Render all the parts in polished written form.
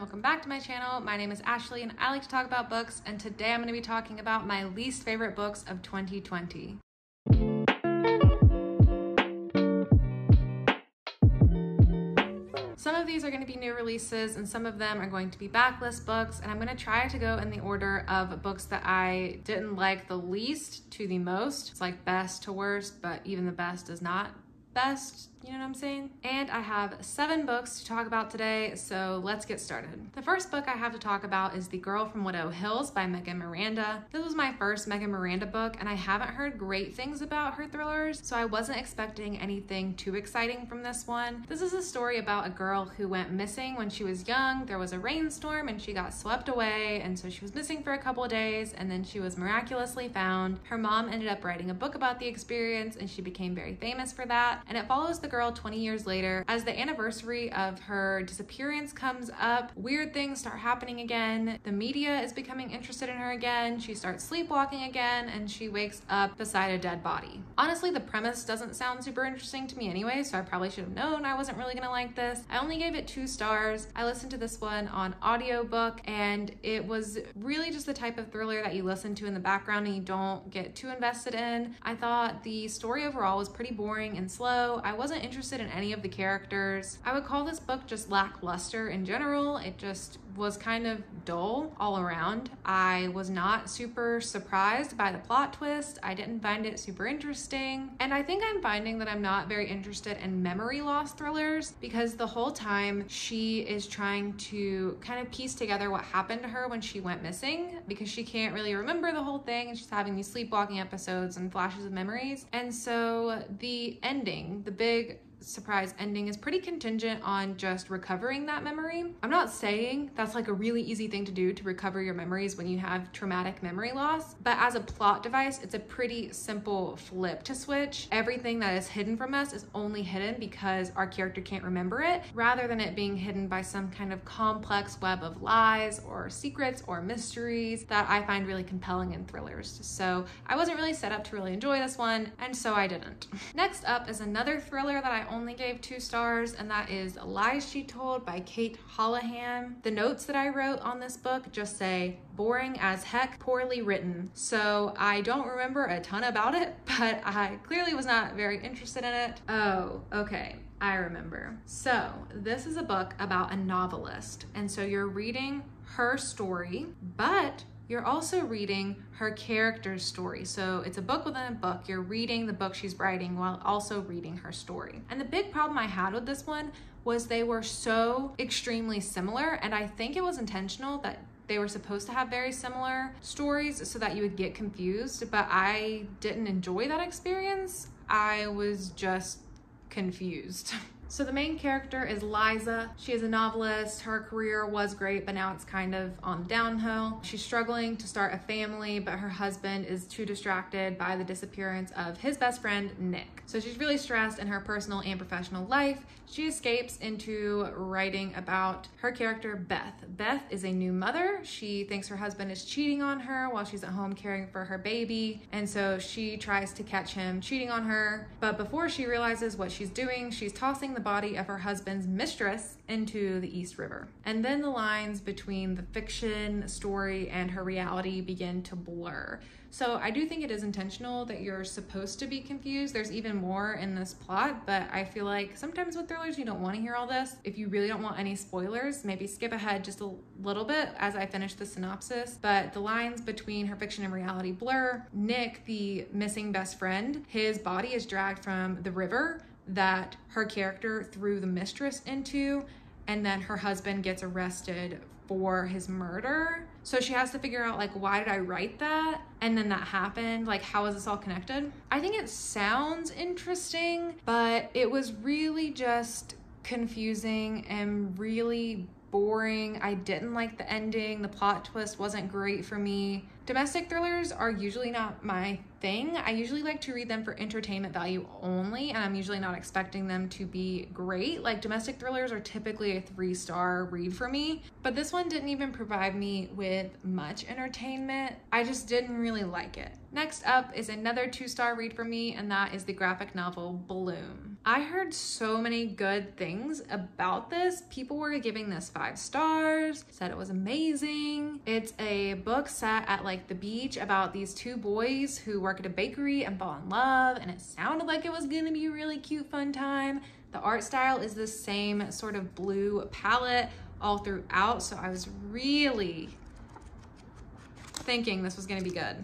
everyone, welcome back to my channel. My name is Ashley and I like to talk about books, and today I'm going to be talking about my least favorite books of 2020. Some of these are going to be new releases and some of them are going to be backlist books, and I'm going to try to go in the order of books that I didn't like the least to the most. It's like best to worst, but even the best is not best, you know what I'm saying? And I have 7 books to talk about today, so let's get started. The first book I have to talk about is The Girl From Widow Hills by Megan Miranda. This was my first Megan Miranda book, and I haven't heard great things about her thrillers, so I wasn't expecting anything too exciting from this one. This is a story about a girl who went missing when she was young. There was a rainstorm and she got swept away, and so she was missing for a couple of days, and then she was miraculously found. Her mom ended up writing a book about the experience and she became very famous for that, and it follows the girl 20 years later. As the anniversary of her disappearance comes up, weird things start happening again. The media is becoming interested in her again. She starts sleepwalking again, and she wakes up beside a dead body. Honestly, the premise doesn't sound super interesting to me anyway, so I probably should have known I wasn't really gonna like this. I only gave it 2 stars. I listened to this one on audiobook, and it was really just the type of thriller that you listen to in the background and you don't get too invested in. I thought the story overall was pretty boring and slow. I wasn't interested in any of the characters. I would call this book just lackluster in general. It just was kind of dull all around. I was not super surprised by the plot twist. I didn't find it super interesting. And I think I'm finding that I'm not very interested in memory loss thrillers, because the whole time she is trying to kind of piece together what happened to her when she went missing, because she can't really remember the whole thing and she's having these sleepwalking episodes and flashes of memories. And so the ending, the big surprise ending, is pretty contingent on just recovering that memory. I'm not saying that's like a really easy thing to do, to recover your memories when you have traumatic memory loss, but as a plot device, it's a pretty simple flip to switch. Everything that is hidden from us is only hidden because our character can't remember it, rather than it being hidden by some kind of complex web of lies or secrets or mysteries that I find really compelling in thrillers. So I wasn't really set up to really enjoy this one, and so I didn't. Next up is another thriller that I only gave 2 stars, and that is Lies She Told by Cate Holahan. The notes that I wrote on this book just say boring as heck, poorly written. So I don't remember a ton about it, but I clearly was not very interested in it. Oh, okay. I remember. So this is a book about a novelist, and so you're reading her story, but you're also reading her character's story. So it's a book within a book. You're reading the book she's writing while also reading her story. And the big problem I had with this one was they were so extremely similar, and I think it was intentional that they were supposed to have very similar stories so that you would get confused, but I didn't enjoy that experience. I was just confused. So the main character is Liza. She is a novelist. Her career was great, but now it's kind of on the downhill. She's struggling to start a family, but her husband is too distracted by the disappearance of his best friend, Nick. So she's really stressed in her personal and professional life. She escapes into writing about her character, Beth. Beth is a new mother. She thinks her husband is cheating on her while she's at home caring for her baby. And so she tries to catch him cheating on her. But before she realizes what she's doing, she's tossing the body of her husband's mistress into the East River. And then the lines between the fiction story and her reality begin to blur. So I do think it is intentional that you're supposed to be confused. There's even more in this plot, but I feel like sometimes with thrillers, you don't want to hear all this. If you really don't want any spoilers, maybe skip ahead just a little bit as I finish the synopsis. But the lines between her fiction and reality blur. Nick, the missing best friend, his body is dragged from the river that her character threw the mistress into, and then her husband gets arrested for his murder. So she has to figure out, like, why did I write that? And then that happened. Like, how is this all connected? I think it sounds interesting, but it was really just confusing and really boring. I didn't like the ending. The plot twist wasn't great for me. Domestic thrillers are usually not my thing. I usually like to read them for entertainment value only, and I'm usually not expecting them to be great. Like, domestic thrillers are typically a 3-star read for me, but this one didn't even provide me with much entertainment. I just didn't really like it. Next up is another 2-star read for me, and that is the graphic novel Bloom. I heard so many good things about this. People were giving this 5 stars, said it was amazing. It's a book set at like the beach about these 2 boys who work at a bakery and fall in love, and it sounded like it was gonna be a really cute, fun time. The art style is the same sort of blue palette all throughout, so I was really thinking this was gonna be good.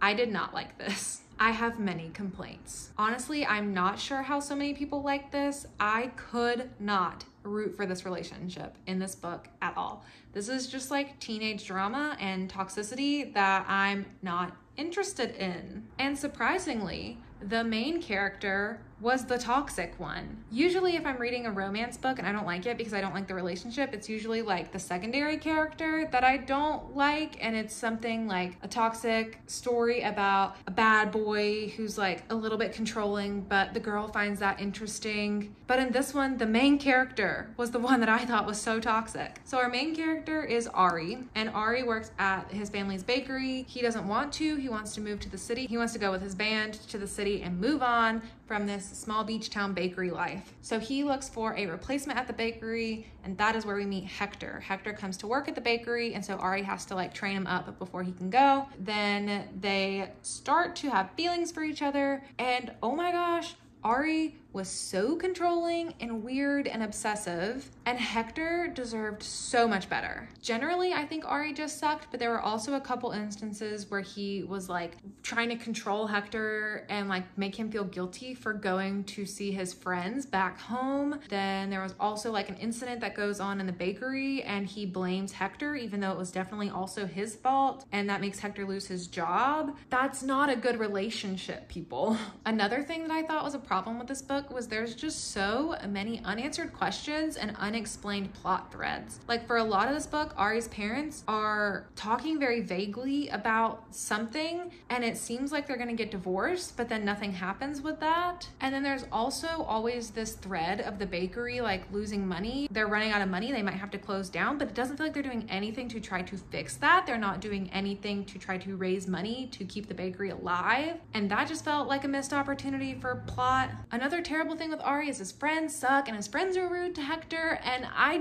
I did not like this. I have many complaints. Honestly, I'm not sure how so many people like this. I could not root for this relationship in this book at all. This is just like teenage drama and toxicity that I'm not interested in. And surprisingly, the main character was the toxic one. Usually if I'm reading a romance book and I don't like it because I don't like the relationship, it's usually like the secondary character that I don't like, and it's something like a toxic story about a bad boy who's like a little bit controlling, but the girl finds that interesting. But in this one, the main character was the one that I thought was so toxic. So our main character is Ari, and Ari works at his family's bakery. He doesn't want to, he wants to move to the city. He wants to go with his band to the city and move on from this small beach town bakery life. So he looks for a replacement at the bakery, and that is where we meet Hector. Hector comes to work at the bakery, and so Ari has to like train him up before he can go. Then they start to have feelings for each other, and oh my gosh, Ari was so controlling and weird and obsessive, and Hector deserved so much better. Generally, I think Ari just sucked, but there were also a couple instances where he was like trying to control Hector and like make him feel guilty for going to see his friends back home. Then there was also like an incident that goes on in the bakery, and he blames Hector, even though it was definitely also his fault, and that makes Hector lose his job. That's not a good relationship, people. Another thing that I thought was a problem with this book was there's just so many unanswered questions and unexplained plot threads. Like for a lot of this book, Ari's parents are talking very vaguely about something, and it seems like they're gonna get divorced, but then nothing happens with that. And then there's also always this thread of the bakery like losing money. They're running out of money, they might have to close down, but it doesn't feel like they're doing anything to try to fix that. They're not doing anything to try to raise money to keep the bakery alive, and that just felt like a missed opportunity for plot. Another terrible thing with Ari is his friends suck and his friends are rude to Hector, and I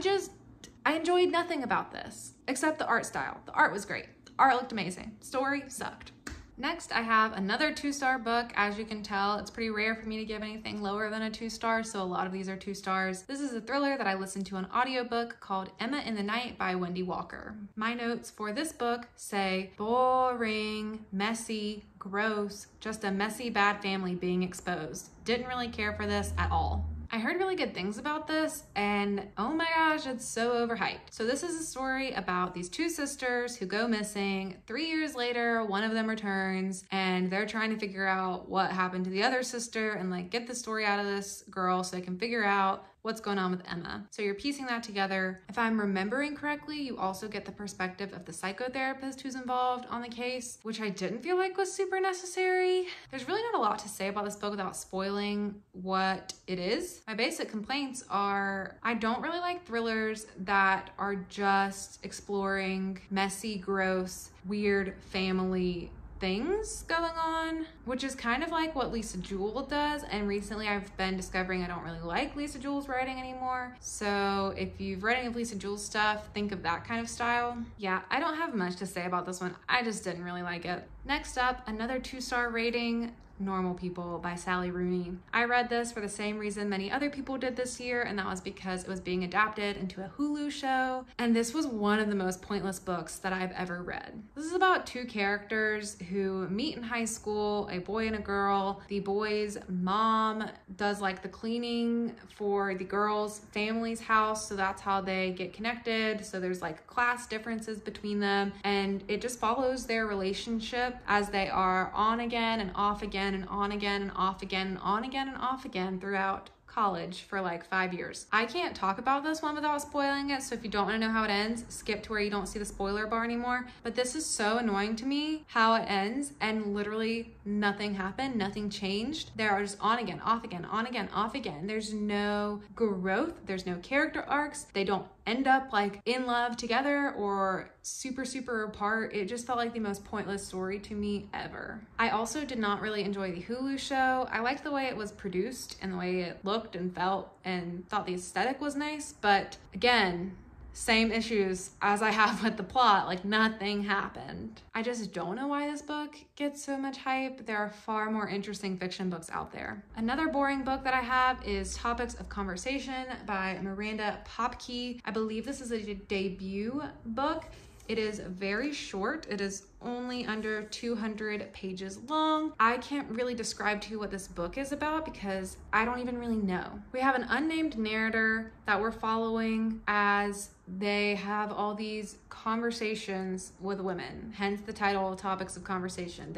enjoyed nothing about this except the art style. The art was great. The art looked amazing. Story sucked. Next, I have another 2-star book. As you can tell, it's pretty rare for me to give anything lower than a 2-star, so a lot of these are 2 stars. This is a thriller that I listened to on audiobook called Emma in the Night by Wendy Walker. My notes for this book say boring, messy, gross, just a messy, bad family being exposed. Didn't really care for this at all. I heard really good things about this, and oh my gosh, it's so overhyped. So this is a story about these 2 sisters who go missing. 3 years later, one of them returns, and they're trying to figure out what happened to the other sister and like get the story out of this girl so they can figure out what's going on with Emma. So you're piecing that together. If I'm remembering correctly, you also get the perspective of the psychotherapist who's involved on the case, which I didn't feel like was super necessary. There's really not a lot to say about this book without spoiling what it is. My basic complaints are, I don't really like thrillers that are just exploring messy, gross, weird family things going on, which is kind of like what Lisa Jewell does, and recently I've been discovering I don't really like Lisa Jewell's writing anymore. So if you've read any of Lisa Jewell's stuff, think of that kind of style. Yeah, I don't have much to say about this one. I just didn't really like it. Next up, another 2-star rating, Normal People by Sally Rooney. I read this for the same reason many other people did this year, and that was because it was being adapted into a Hulu show, and this was one of the most pointless books that I've ever read. This is about 2 characters who meet in high school, a boy and a girl. The boy's mom does like the cleaning for the girl's family's house, so that's how they get connected. So there's like class differences between them, and it just follows their relationship as they are on again and off again and on again and off again and on again and off again throughout college for like 5 years. I can't talk about this one without spoiling it, so if you don't want to know how it ends, skip to where you don't see the spoiler bar anymore. But this is so annoying to me how it ends, and literally nothing happened, nothing changed. They are just on again, off again, on again, off again. There's no growth, there's no character arcs. They don't end up like in love together or super, super apart. It just felt like the most pointless story to me ever. I also did not really enjoy the Hulu show. I liked the way it was produced and the way it looked looked and felt and thought the aesthetic was nice. But again, same issues as I have with the plot, like nothing happened. I just don't know why this book gets so much hype. There are far more interesting fiction books out there. Another boring book that I have is Topics of Conversation by Miranda Popkey. I believe this is a debut book. It is very short. It is only under 200 pages long. I can't really describe to you what this book is about because I don't even really know. We have an unnamed narrator that we're following as they have all these conversations with women, hence the title, Topics of Conversation.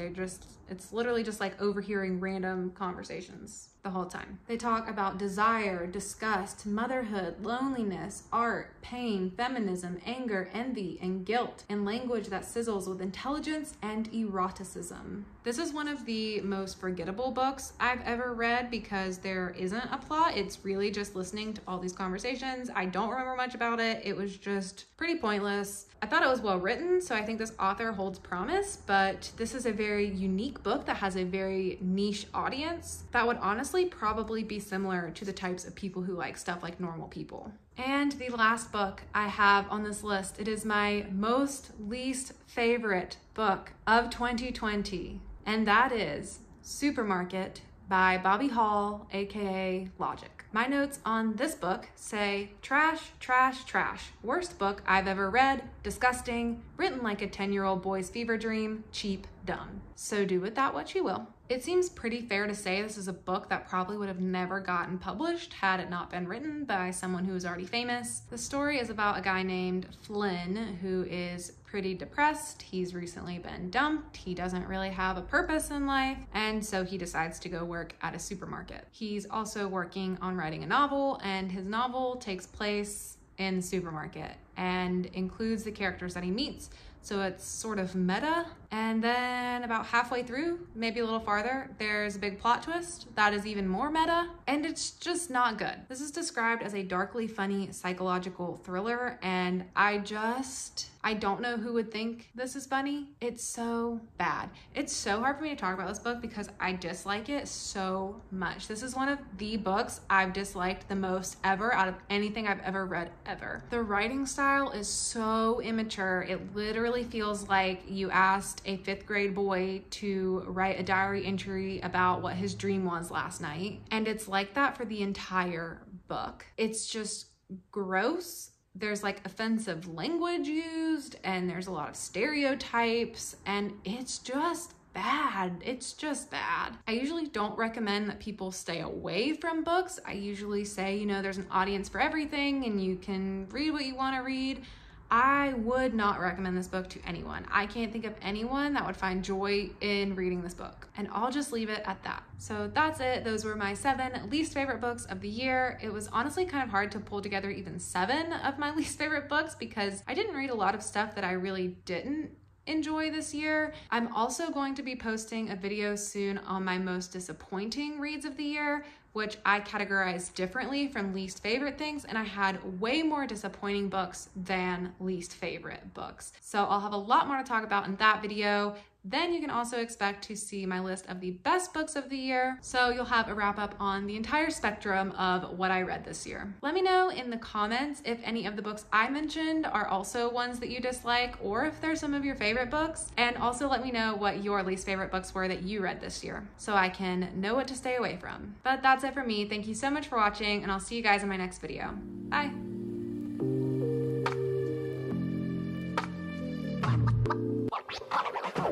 It's literally just like overhearing random conversations the whole time. They talk about desire, disgust, motherhood, loneliness, art, pain, feminism, anger, envy, and guilt, and language that sizzles with intelligence and eroticism. This is one of the most forgettable books I've ever read because there isn't a plot. It's really just listening to all these conversations. I don't remember much about it. It was just pretty pointless. I thought it was well written, so I think this author holds promise, but this is a very unique book that has a very niche audience that would honestly probably be similar to the types of people who like stuff like Normal People. And the last book I have on this list, it is my most least favorite book of 2020, and that is Supermarket by Bobby Hall, aka Logic. My notes on this book say trash, trash, trash. Worst book I've ever read, disgusting, written like a 10-year-old boy's fever dream, cheap, dumb. So do with that what you will. It seems pretty fair to say this is a book that probably would have never gotten published had it not been written by someone who is already famous. The story is about a guy named Flynn who is pretty depressed. He's recently been dumped. He doesn't really have a purpose in life, and so he decides to go work at a supermarket. He's also working on writing a novel, and his novel takes place in the supermarket and includes the characters that he meets. So it's sort of meta. And then about halfway through, maybe a little farther, there's a big plot twist that is even more meta, and it's just not good. This is described as a darkly funny psychological thriller, and I don't know who would think this is funny. It's so bad. It's so hard for me to talk about this book because I dislike it so much. This is one of the books I've disliked the most ever out of anything I've ever read ever. The writing style is so immature. It literally feels like you asked a 5th grade boy to write a diary entry about what his dream was last night. And it's like that for the entire book. It's just gross. There's like offensive language used, and there's a lot of stereotypes, and it's just bad. It's just bad. I usually don't recommend that people stay away from books. I usually say, you know, there's an audience for everything and you can read what you want to read. I would not recommend this book to anyone. I can't think of anyone that would find joy in reading this book, and I'll just leave it at that. So that's it. Those were my 7 least favorite books of the year. It was honestly kind of hard to pull together even 7 of my least favorite books because I didn't read a lot of stuff that I really didn't enjoy this year. I'm also going to be posting a video soon on my most disappointing reads of the year, which I categorize differently from least favorite things, and I had way more disappointing books than least favorite books. So I'll have a lot more to talk about in that video. Then you can also expect to see my list of the best books of the year, so you'll have a wrap up on the entire spectrum of what I read this year. Let me know in the comments if any of the books I mentioned are also ones that you dislike, or if they're some of your favorite books, and also let me know what your least favorite books were that you read this year so I can know what to stay away from. But that's it for me. Thank you so much for watching, and I'll see you guys in my next video. Bye!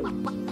What?